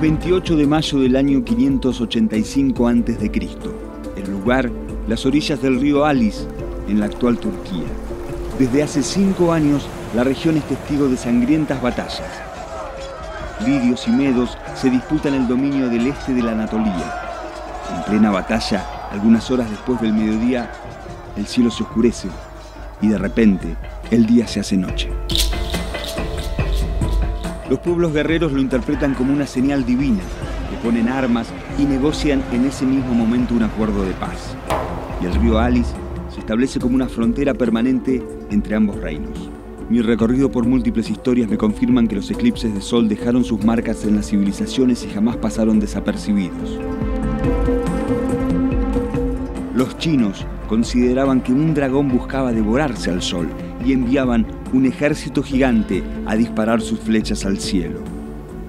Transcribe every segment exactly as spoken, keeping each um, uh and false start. veintiocho de mayo del año quinientos ochenta y cinco antes de Cristo. El lugar, las orillas del río Halys, en la actual Turquía. Desde hace cinco años, la región es testigo de sangrientas batallas. Lirios y medos se disputan el dominio del este de la Anatolía. En plena batalla, algunas horas después del mediodía, el cielo se oscurece y de repente el día se hace noche. Los pueblos guerreros lo interpretan como una señal divina, le ponen armas y negocian en ese mismo momento un acuerdo de paz. Y el río Halys se establece como una frontera permanente entre ambos reinos. Mi recorrido por múltiples historias me confirman que los eclipses de sol dejaron sus marcas en las civilizaciones y jamás pasaron desapercibidos. Los chinos consideraban que un dragón buscaba devorarse al sol y enviaban un ejército gigante a disparar sus flechas al cielo.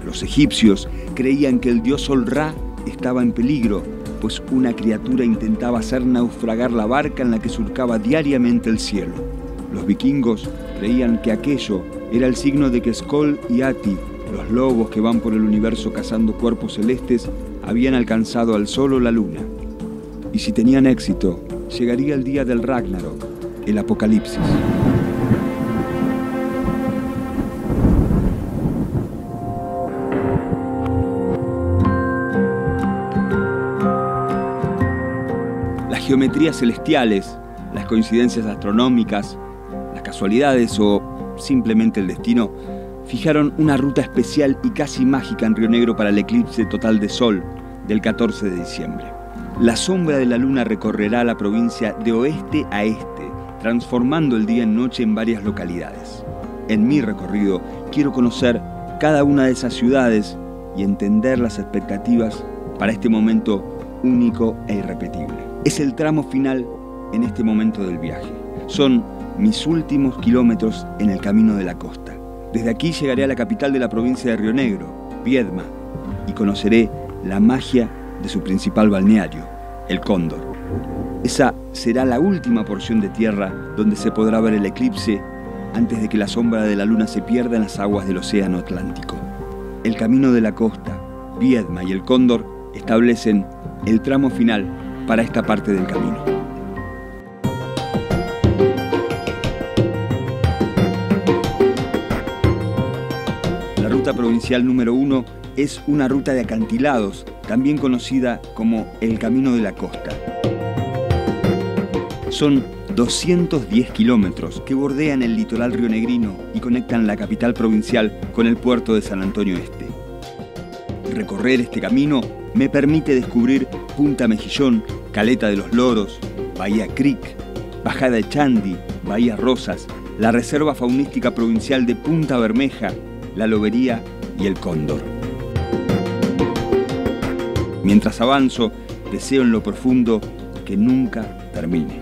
Los egipcios creían que el dios Sol Ra estaba en peligro, pues una criatura intentaba hacer naufragar la barca en la que surcaba diariamente el cielo. Los vikingos creían que aquello era el signo de que Skoll y Ati, los lobos que van por el universo cazando cuerpos celestes, habían alcanzado al sol o la luna. Y si tenían éxito, llegaría el día del Ragnarok, el apocalipsis. Las geometrías celestiales, las coincidencias astronómicas, las casualidades o simplemente el destino, fijaron una ruta especial y casi mágica en Río Negro para el eclipse total de sol del catorce de diciembre. La sombra de la luna recorrerá la provincia de oeste a este, transformando el día en noche en varias localidades. En mi recorrido quiero conocer cada una de esas ciudades y entender las expectativas para este momento único e irrepetible. Es el tramo final en este momento del viaje. Son mis últimos kilómetros en el camino de la costa. Desde aquí llegaré a la capital de la provincia de Río Negro, Viedma, y conoceré la magia de su principal balneario, el Cóndor. Esa será la última porción de tierra donde se podrá ver el eclipse antes de que la sombra de la luna se pierda en las aguas del océano Atlántico. El camino de la costa, Viedma y el Cóndor establecen el tramo final para esta parte del camino. La ruta provincial número uno es una ruta de acantilados, también conocida como el Camino de la Costa. Son doscientos diez kilómetros que bordean el litoral rionegrino y conectan la capital provincial con el puerto de San Antonio Este. Recorrer este camino me permite descubrir Punta Mejillón, Caleta de los Loros, Bahía Creek, Bajada de Chandi, Bahía Rosas, la Reserva Faunística Provincial de Punta Bermeja, la Lobería y el Cóndor. Mientras avanzo, deseo en lo profundo que nunca termine.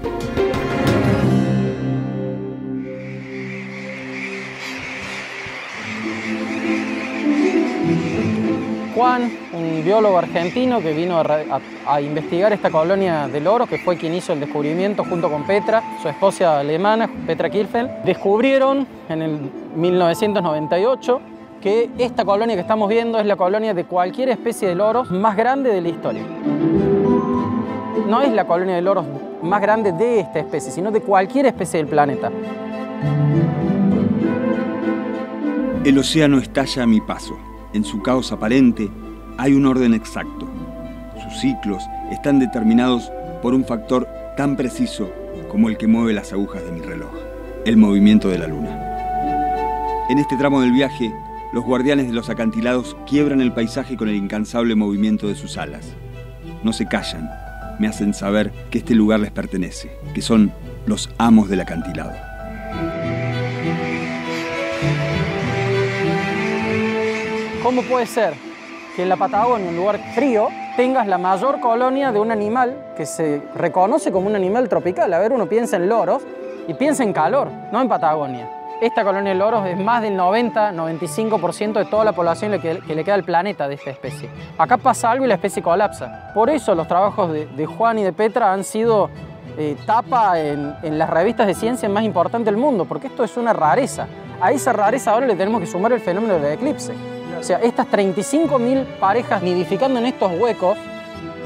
Juan, un biólogo argentino que vino a, a, a investigar esta colonia de loros, que fue quien hizo el descubrimiento junto con Petra, su esposa alemana, Petra Kirchfeld, descubrieron en el mil novecientos noventa y ocho que esta colonia que estamos viendo es la colonia de cualquier especie de loros más grande de la historia. No es la colonia de loros más grande de esta especie, sino de cualquier especie del planeta. El océano estalla a mi paso. En su caos aparente hay un orden exacto. Sus ciclos están determinados por un factor tan preciso como el que mueve las agujas de mi reloj, el movimiento de la luna. En este tramo del viaje, los guardianes de los acantilados quiebran el paisaje con el incansable movimiento de sus alas. No se callan, me hacen saber que este lugar les pertenece, que son los amos del acantilado. ¿Cómo puede ser que en la Patagonia, en un lugar frío, tengas la mayor colonia de un animal que se reconoce como un animal tropical? A ver, uno piensa en loros y piensa en calor, no en Patagonia. Esta colonia de loros es más del noventa, noventa y cinco por ciento de toda la población que le queda al planeta de esta especie. Acá pasa algo y la especie colapsa. Por eso los trabajos de, de Juan y de Petra han sido eh, tapa en, en las revistas de ciencia más importantes del mundo, porque esto es una rareza. A esa rareza ahora le tenemos que sumar el fenómeno del eclipse. O sea, estas treinta y cinco mil parejas nidificando en estos huecos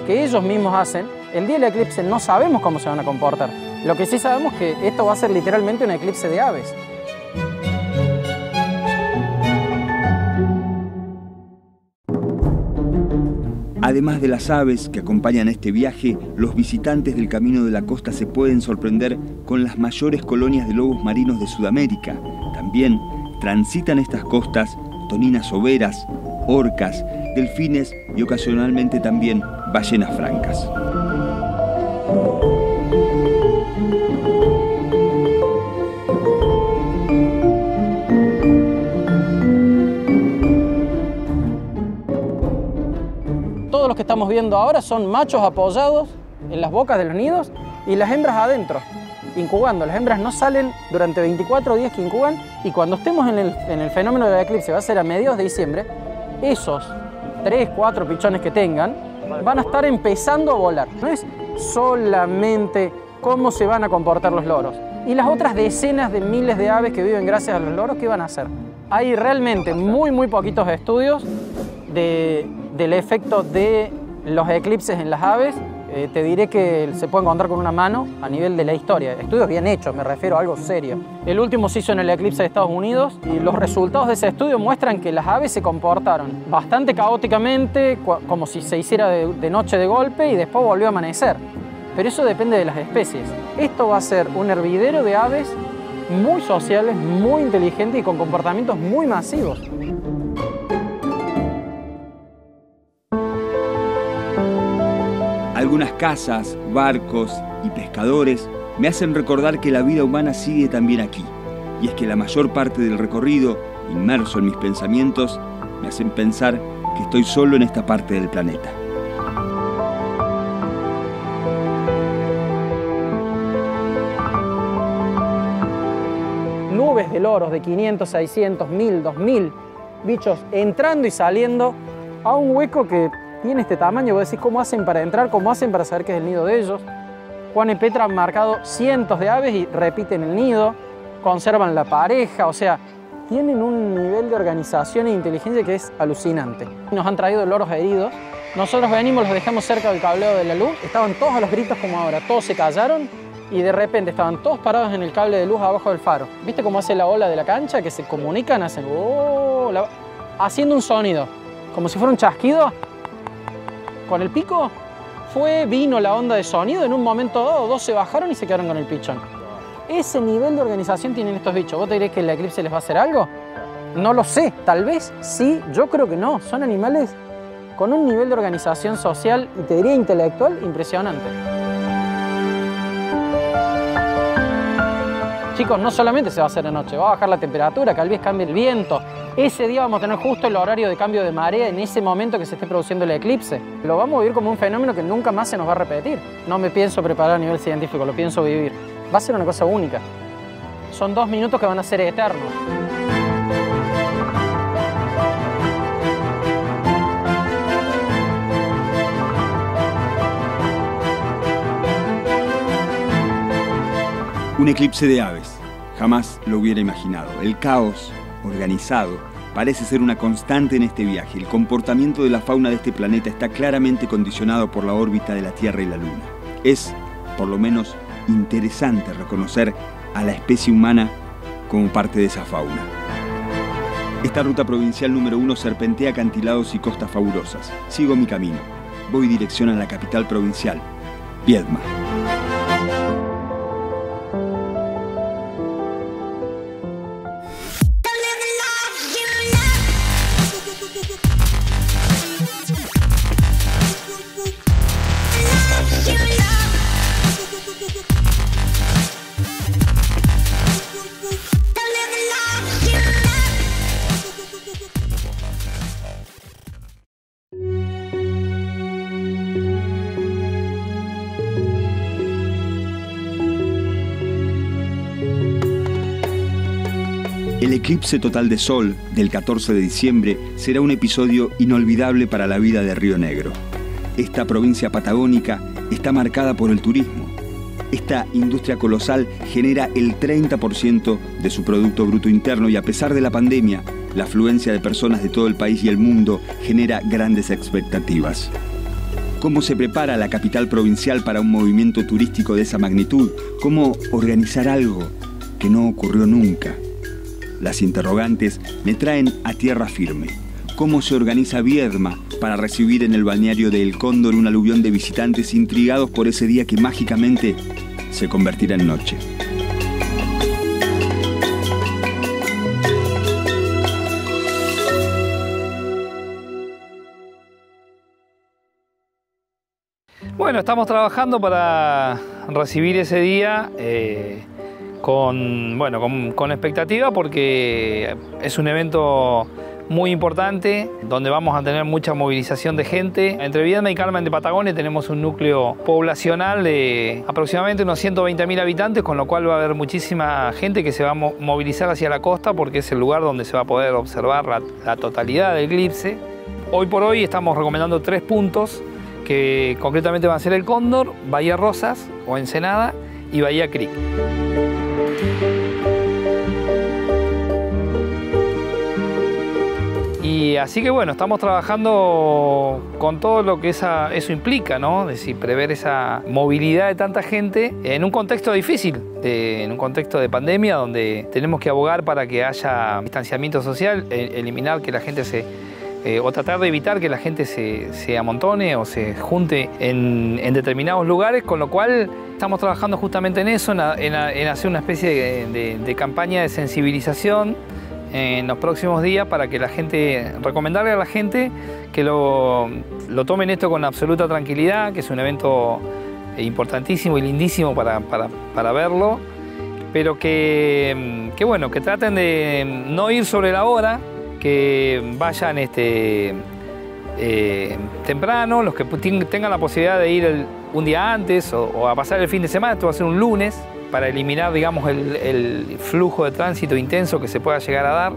que ellos mismos hacen, el día del eclipse no sabemos cómo se van a comportar. Lo que sí sabemos es que esto va a ser literalmente un eclipse de aves. Además de las aves que acompañan este viaje, los visitantes del Camino de la Costa se pueden sorprender con las mayores colonias de lobos marinos de Sudamérica. También transitan estas costas toninas overas, orcas, delfines y ocasionalmente también ballenas francas. Todos los que estamos viendo ahora son machos apoyados en las bocas de los nidos y las hembras adentro, incubando. Las hembras no salen durante veinticuatro días que incuban, y cuando estemos en el, en el fenómeno del eclipse, va a ser a mediados de diciembre, esos tres, cuatro pichones que tengan van a estar empezando a volar. No es solamente cómo se van a comportar los loros. Y las otras decenas de miles de aves que viven gracias a los loros, ¿qué van a hacer? Hay realmente muy, muy poquitos estudios de, del efecto de los eclipses en las aves. Eh, te diré que se puede encontrar con una mano a nivel de la historia. Estudios bien hechos, me refiero a algo serio. El último se hizo en el eclipse de Estados Unidos y los resultados de ese estudio muestran que las aves se comportaron bastante caóticamente, como si se hiciera de, de noche de golpe y después volvió a amanecer. Pero eso depende de las especies. Esto va a ser un hervidero de aves muy sociales, muy inteligentes y con comportamientos muy masivos. Algunas casas, barcos y pescadores me hacen recordar que la vida humana sigue también aquí. Y es que la mayor parte del recorrido, inmerso en mis pensamientos, me hacen pensar que estoy solo en esta parte del planeta. Nubes de loros de quinientos, seiscientos, mil, dos mil bichos entrando y saliendo a un hueco que tiene este tamaño. Vos decís, ¿cómo hacen para entrar? ¿Cómo hacen para saber que es el nido de ellos? Juan y Petra han marcado cientos de aves y repiten el nido, conservan la pareja, o sea, tienen un nivel de organización e inteligencia que es alucinante. Nos han traído loros heridos, nosotros venimos, los dejamos cerca del cableado de la luz, estaban todos a los gritos como ahora, todos se callaron y de repente estaban todos parados en el cable de luz abajo del faro. ¿Viste cómo hace la ola de la cancha? Que se comunican, hacen oh, la... haciendo un sonido, como si fuera un chasquido. Con el pico fue, vino la onda de sonido, en un momento dado dos se bajaron y se quedaron con el pichón. Ese nivel de organización tienen estos bichos. ¿Vos te crees que el eclipse les va a hacer algo? No lo sé, tal vez sí, yo creo que no. Son animales con un nivel de organización social y te diría intelectual impresionante. Chicos, no solamente se va a hacer de noche, va a bajar la temperatura, tal vez cambie el viento. Ese día vamos a tener justo el horario de cambio de marea en ese momento que se esté produciendo el eclipse. Lo vamos a vivir como un fenómeno que nunca más se nos va a repetir. No me pienso preparar a nivel científico, lo pienso vivir. Va a ser una cosa única. Son dos minutos que van a ser eternos. Un eclipse de aves. Jamás lo hubiera imaginado. El caos organizado parece ser una constante en este viaje. El comportamiento de la fauna de este planeta está claramente condicionado por la órbita de la Tierra y la Luna. Es, por lo menos, interesante reconocer a la especie humana como parte de esa fauna. Esta ruta provincial número uno serpentea acantilados y costas fabulosas. Sigo mi camino. Voy dirección a la capital provincial, Viedma. El eclipse total de sol del catorce de diciembre será un episodio inolvidable para la vida de Río Negro. Esta provincia patagónica está marcada por el turismo. Esta industria colosal genera el treinta por ciento de su Producto Bruto Interno y a pesar de la pandemia, La afluencia de personas de todo el país y el mundo genera grandes expectativas. ¿Cómo se prepara la capital provincial para un movimiento turístico de esa magnitud? ¿Cómo organizar algo que no ocurrió nunca? Las interrogantes me traen a tierra firme. ¿Cómo se organiza Viedma para recibir en el balneario de El Cóndor un aluvión de visitantes intrigados por ese día que mágicamente se convertirá en noche? Bueno, estamos trabajando para recibir ese día eh, con, bueno, con, con expectativa, porque es un evento muy importante donde vamos a tener mucha movilización de gente. Entre Viedma y Carmen de Patagones tenemos un núcleo poblacional de aproximadamente unos ciento veinte mil habitantes, con lo cual va a haber muchísima gente que se va a movilizar hacia la costa, porque es el lugar donde se va a poder observar la, la totalidad del eclipse. Hoy por hoy estamos recomendando tres puntos que concretamente van a ser El Cóndor, Bahía Rosas o Ensenada y Bahía Creek. Y así que bueno, estamos trabajando con todo lo que esa, eso implica, ¿no? Es decir, prever esa movilidad de tanta gente en un contexto difícil, de, en un contexto de pandemia, donde tenemos que abogar para que haya distanciamiento social, eliminar que la gente se... Eh, o tratar de evitar que la gente se, se amontone o se junte en, en determinados lugares, con lo cual estamos trabajando justamente en eso, en, a, en, a, en hacer una especie de, de, de campaña de sensibilización eh, en los próximos días, para que la gente, recomendarle a la gente que lo, lo tomen esto con absoluta tranquilidad, que es un evento importantísimo y lindísimo para, para, para verlo, pero que, que bueno, que traten de no ir sobre la hora, que vayan este, eh, temprano, los que tengan la posibilidad de ir el, un día antes o, o a pasar el fin de semana. Esto va a ser un lunes, para eliminar, digamos, el, el flujo de tránsito intenso que se pueda llegar a dar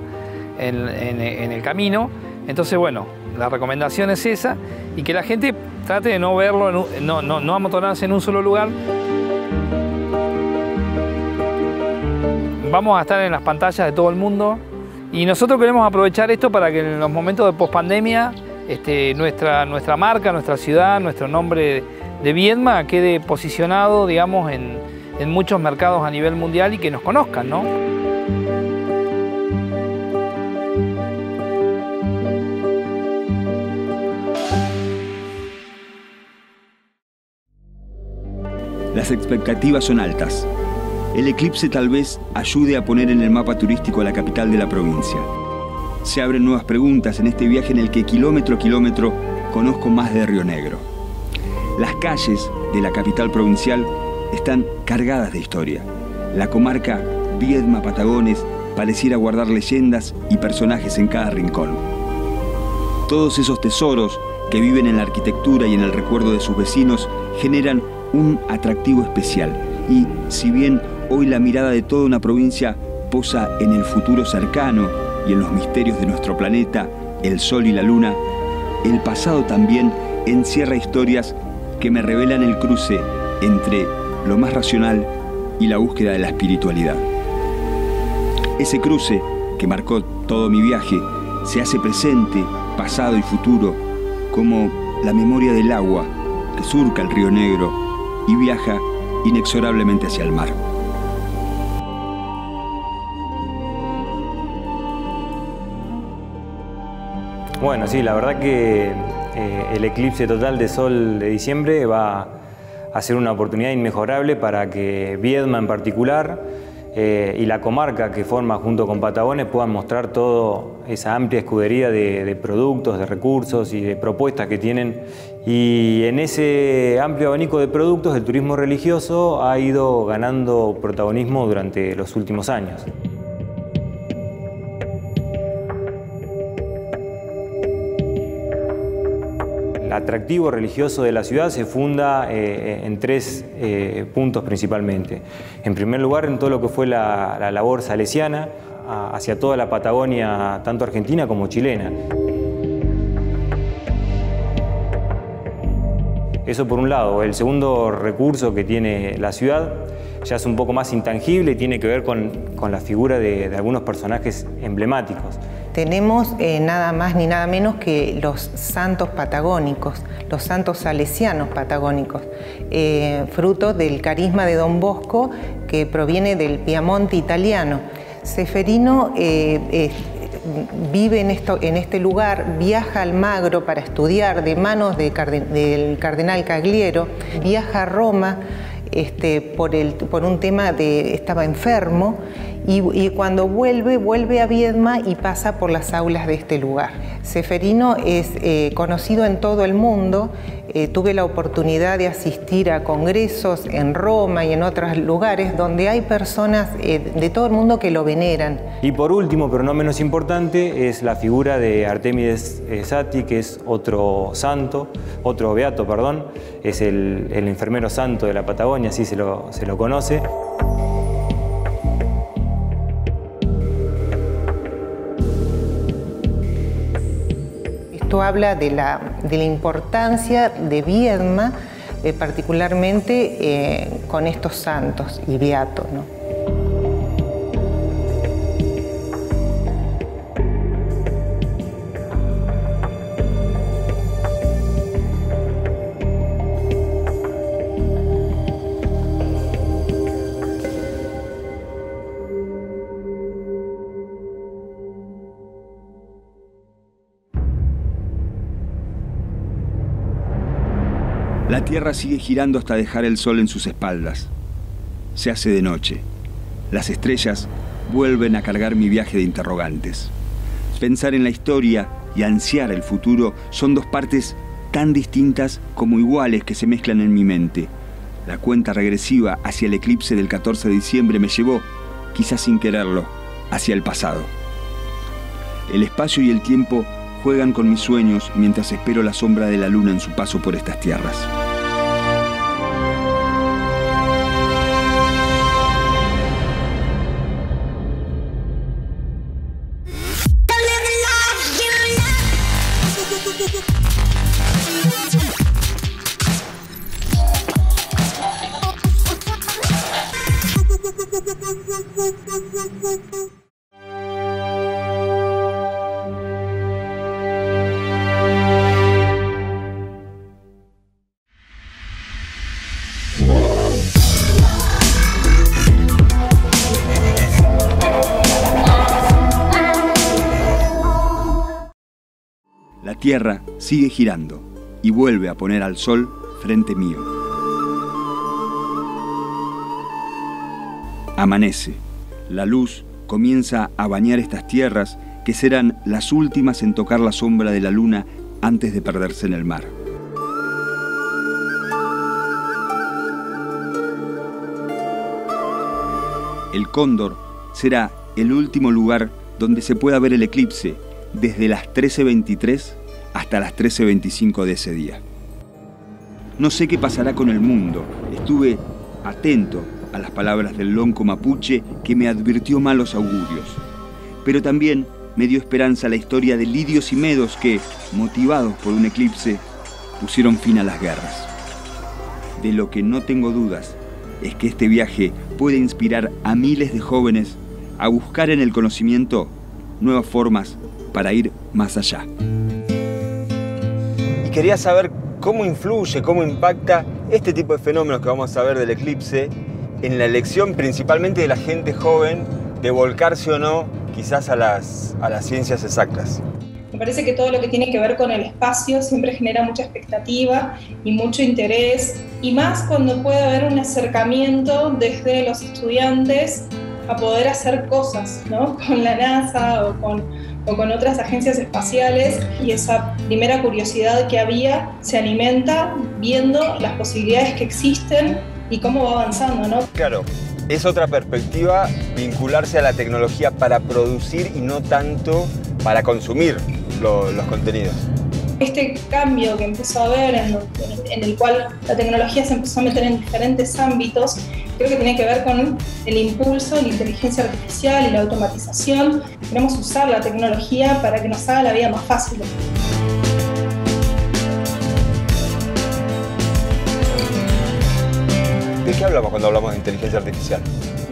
en, en, en el camino. Entonces, bueno, la recomendación es esa, y que la gente trate de no verlo, en un, no, no, no amontonarse en un solo lugar. Vamos a estar en las pantallas de todo el mundo. Y nosotros queremos aprovechar esto para que en los momentos de pospandemia este, nuestra, nuestra marca, nuestra ciudad, nuestro nombre de Viedma quede posicionado, digamos, en, en muchos mercados a nivel mundial, y que nos conozcan, ¿no? Las expectativas son altas. El eclipse tal vez ayude a poner en el mapa turístico a la capital de la provincia. Se abren nuevas preguntas en este viaje en el que kilómetro a kilómetro conozco más de Río Negro. Las calles de la capital provincial están cargadas de historia. La comarca Viedma Patagones pareciera guardar leyendas y personajes en cada rincón. Todos esos tesoros que viven en la arquitectura y en el recuerdo de sus vecinos generan un atractivo especial. Y si bien hoy la mirada de toda una provincia posa en el futuro cercano y en los misterios de nuestro planeta, el Sol y la Luna, el pasado también encierra historias que me revelan el cruce entre lo más racional y la búsqueda de la espiritualidad. Ese cruce, que marcó todo mi viaje, se hace presente, pasado y futuro, como la memoria del agua que surca el Río Negro y viaja inexorablemente hacia el mar. Bueno, sí, la verdad que eh, el eclipse total de sol de diciembre va a ser una oportunidad inmejorable para que Viedma en particular eh, y la comarca que forma junto con Patagones puedan mostrar toda esa amplia escudería de, de productos, de recursos y de propuestas que tienen. Y en ese amplio abanico de productos, el turismo religioso ha ido ganando protagonismo durante los últimos años. El atractivo religioso de la ciudad se funda eh, en tres eh, puntos principalmente. En primer lugar, en todo lo que fue la, la labor salesiana a, hacia toda la Patagonia, tanto argentina como chilena. Eso por un lado. El segundo recurso que tiene la ciudad ya es un poco más intangible y tiene que ver con, con la figura de, de algunos personajes emblemáticos. Tenemos eh, nada más ni nada menos que los santos patagónicos, los santos salesianos patagónicos, eh, fruto del carisma de Don Bosco que proviene del Piamonte italiano. Ceferino eh, eh, vive en, esto, en este lugar, viaja al Magro para estudiar de manos de carden, del cardenal Cagliero, viaja a Roma este, por, el, por un tema de estaba enfermo y, y cuando vuelve, vuelve a Viedma y pasa por las aulas de este lugar. Ceferino es eh, conocido en todo el mundo. Eh, tuve la oportunidad de asistir a congresos en Roma y en otros lugares donde hay personas eh, de todo el mundo que lo veneran. Y por último, pero no menos importante, es la figura de Artemides Sati, que es otro santo, otro beato, perdón, es el, el enfermero santo de la Patagonia, así se lo, se lo conoce. Esto habla de la, de la importancia de Viedma, eh, particularmente eh, con estos santos y beatos, ¿no? La Tierra sigue girando hasta dejar el sol en sus espaldas. Se hace de noche. Las estrellas vuelven a cargar mi viaje de interrogantes. Pensar en la historia y ansiar el futuro son dos partes tan distintas como iguales que se mezclan en mi mente. La cuenta regresiva hacia el eclipse del catorce de diciembre me llevó, quizás sin quererlo, hacia el pasado. El espacio y el tiempo juegan con mis sueños mientras espero la sombra de la luna en su paso por estas tierras. La Tierra sigue girando y vuelve a poner al sol frente mío. Amanece. La luz comienza a bañar estas tierras que serán las últimas en tocar la sombra de la luna antes de perderse en el mar. El Cóndor será el último lugar donde se pueda ver el eclipse desde las trece veintitrés hasta las trece veinticinco de ese día. No sé qué pasará con el mundo. Estuve atento a las palabras del lonco mapuche que me advirtió malos augurios. Pero también me dio esperanza la historia de lidios y medos que, motivados por un eclipse, pusieron fin a las guerras. De lo que no tengo dudas es que este viaje puede inspirar a miles de jóvenes a buscar en el conocimiento nuevas formas para ir más allá. Quería saber cómo influye, cómo impacta este tipo de fenómenos que vamos a ver del eclipse en la elección principalmente de la gente joven de volcarse o no quizás a las, a las ciencias exactas. Me parece que todo lo que tiene que ver con el espacio siempre genera mucha expectativa y mucho interés, y más cuando puede haber un acercamiento desde los estudiantes a poder hacer cosas, ¿no? Con la NASA o con... o con otras agencias espaciales, y esa primera curiosidad que había se alimenta viendo las posibilidades que existen y cómo va avanzando, ¿no? Claro, es otra perspectiva vincularse a la tecnología para producir y no tanto para consumir lo, los contenidos. Este cambio que empezó a haber, en, en el cual la tecnología se empezó a meter en diferentes ámbitos, creo que tiene que ver con el impulso, la inteligencia artificial y la automatización. Queremos usar la tecnología para que nos haga la vida más fácil. ¿De qué hablamos cuando hablamos de inteligencia artificial?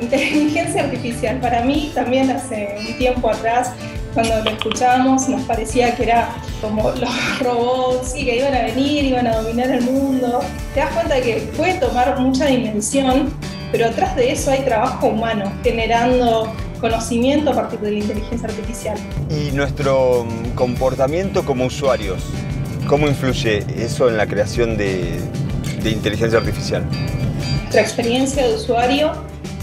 Inteligencia artificial, para mí también hace un tiempo atrás Cuando lo escuchábamos nos parecía que era como los robots y que iban a venir, iban a dominar el mundo. Te das cuenta que puede tomar mucha dimensión, pero atrás de eso hay trabajo humano, generando conocimiento a partir de la inteligencia artificial. Y nuestro comportamiento como usuarios, ¿cómo influye eso en la creación de, de inteligencia artificial? Nuestra experiencia de usuario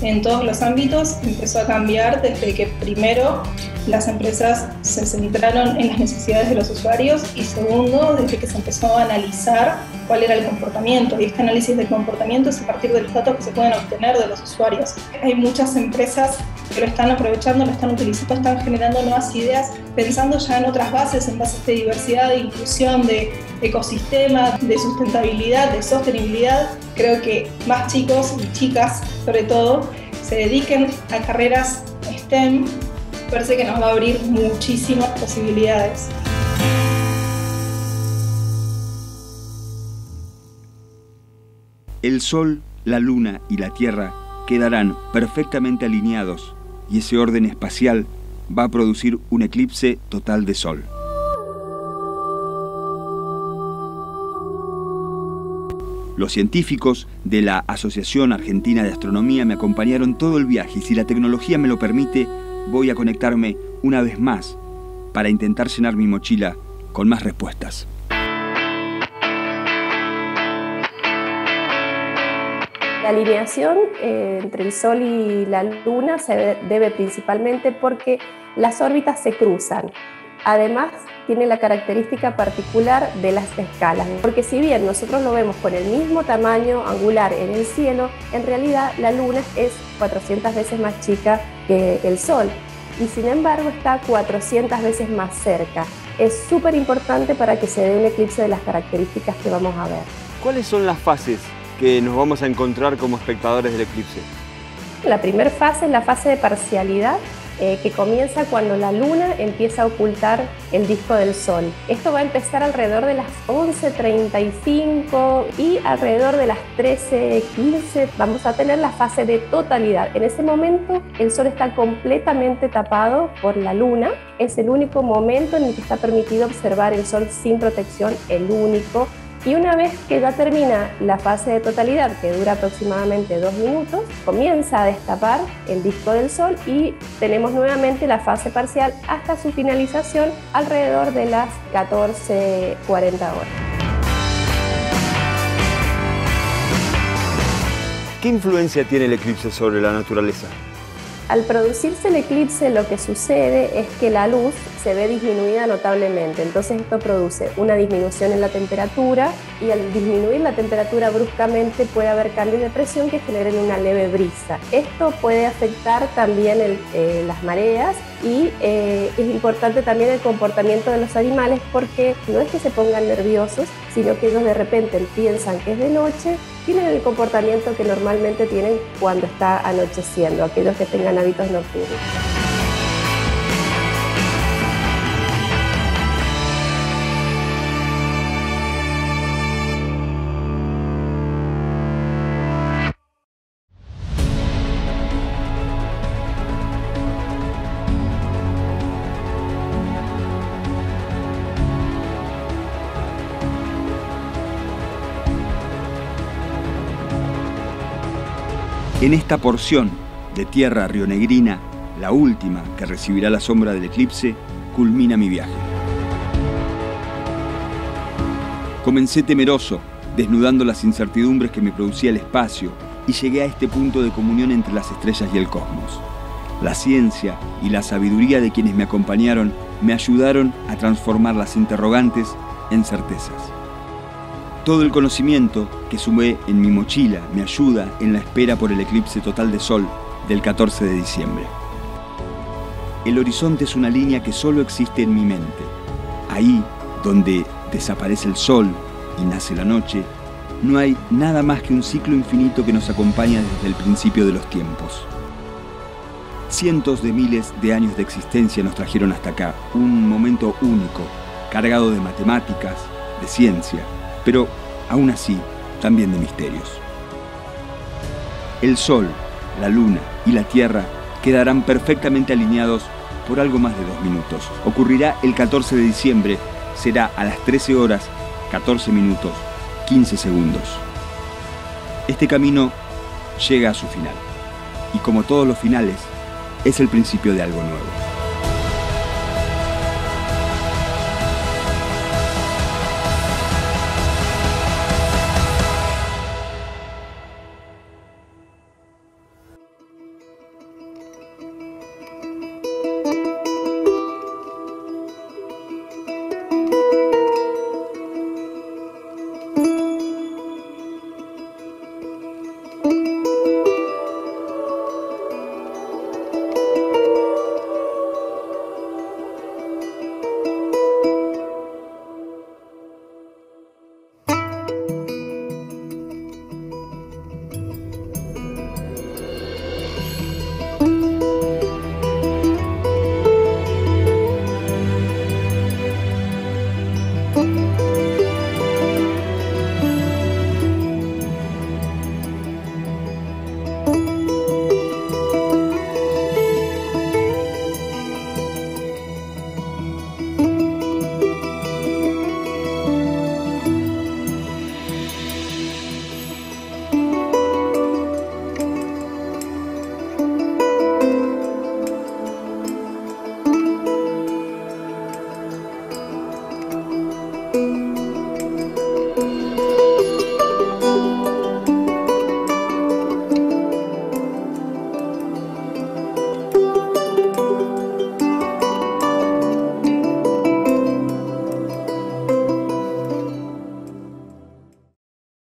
en todos los ámbitos empezó a cambiar desde que primero las empresas se centraron en las necesidades de los usuarios y segundo, desde que se empezó a analizar cuál era el comportamiento, y este análisis del comportamiento es a partir de los datos que se pueden obtener de los usuarios. Hay muchas empresas que lo están aprovechando, lo están utilizando, están generando nuevas ideas, pensando ya en otras bases, en bases de diversidad, de inclusión, de ecosistema, de sustentabilidad, de sostenibilidad. Creo que más chicos y chicas, sobre todo, se dediquen a carreras STEM. Parece que nos va a abrir muchísimas posibilidades. El Sol, la Luna y la Tierra quedarán perfectamente alineados y ese orden espacial va a producir un eclipse total de Sol. Los científicos de la Asociación Argentina de Astronomía me acompañaron todo el viaje y si la tecnología me lo permite, voy a conectarme una vez más para intentar llenar mi mochila con más respuestas. La alineación entre el Sol y la Luna se debe principalmente porque las órbitas se cruzan. Además, tiene la característica particular de las escalas, porque si bien nosotros lo vemos con el mismo tamaño angular en el cielo, en realidad la Luna es cuatrocientas veces más chica que el Sol y sin embargo está cuatrocientas veces más cerca. Es súper importante para que se dé un eclipse de las características que vamos a ver. ¿Cuáles son las fases que nos vamos a encontrar como espectadores del eclipse? La primera fase es la fase de parcialidad, Eh, que comienza cuando la Luna empieza a ocultar el disco del Sol. Esto va a empezar alrededor de las once treinta y cinco y alrededor de las trece quince vamos a tener la fase de totalidad. En ese momento el Sol está completamente tapado por la Luna. Es el único momento en el que está permitido observar el Sol sin protección, el único. Y una vez que ya termina la fase de totalidad, que dura aproximadamente dos minutos, comienza a destapar el disco del Sol y tenemos nuevamente la fase parcial hasta su finalización alrededor de las catorce cuarenta horas. ¿Qué influencia tiene el eclipse sobre la naturaleza? Al producirse el eclipse, lo que sucede es que la luz se ve disminuida notablemente, entonces esto produce una disminución en la temperatura y al disminuir la temperatura bruscamente puede haber cambios de presión que generen una leve brisa. Esto puede afectar también el, eh, las mareas y eh, es importante también el comportamiento de los animales porque no es que se pongan nerviosos, sino que ellos de repente piensan que es de noche, tienen el comportamiento que normalmente tienen cuando está anocheciendo, aquellos que tengan hábitos nocturnos. En esta porción de tierra rionegrina, la última que recibirá la sombra del eclipse, culmina mi viaje. Comencé temeroso, desnudando las incertidumbres que me producía el espacio y llegué a este punto de comunión entre las estrellas y el cosmos. La ciencia y la sabiduría de quienes me acompañaron me ayudaron a transformar las interrogantes en certezas. Todo el conocimiento que sumé en mi mochila me ayuda en la espera por el eclipse total de Sol del catorce de diciembre. El horizonte es una línea que solo existe en mi mente. Ahí, donde desaparece el Sol y nace la noche, no hay nada más que un ciclo infinito que nos acompaña desde el principio de los tiempos. Cientos de miles de años de existencia nos trajeron hasta acá, un momento único, cargado de matemáticas, de ciencia, pero, aún así, también de misterios. El Sol, la Luna y la Tierra quedarán perfectamente alineados por algo más de dos minutos. Ocurrirá el catorce de diciembre, será a las trece horas, catorce minutos, quince segundos. Este camino llega a su final, y como todos los finales, es el principio de algo nuevo.